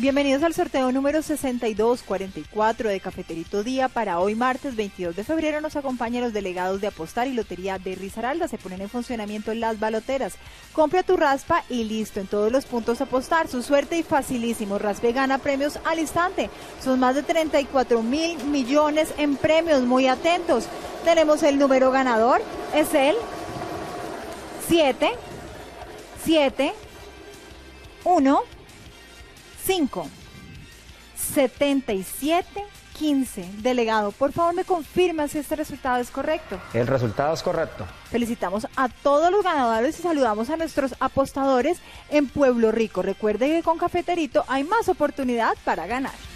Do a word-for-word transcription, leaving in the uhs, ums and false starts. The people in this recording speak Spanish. Bienvenidos al sorteo número sesenta y dos cuarenta y cuatro de Cafeterito Día. Para hoy martes veintidós de febrero nos acompañan los delegados de Apostar y Lotería de Risaralda. Se ponen en funcionamiento las baloteras. Compra tu raspa y listo. En todos los puntos Apostar, su suerte y facilísimo. Raspe gana premios al instante. Son más de treinta y cuatro mil millones en premios. Muy atentos. Tenemos el número ganador. Es el siete, siete, uno, cinco, setenta y siete, quince. Delegado, por favor me confirma si este resultado es correcto. El resultado es correcto. Felicitamos a todos los ganadores y saludamos a nuestros apostadores en Pueblo Rico. Recuerde que con Cafeterito hay más oportunidad para ganar.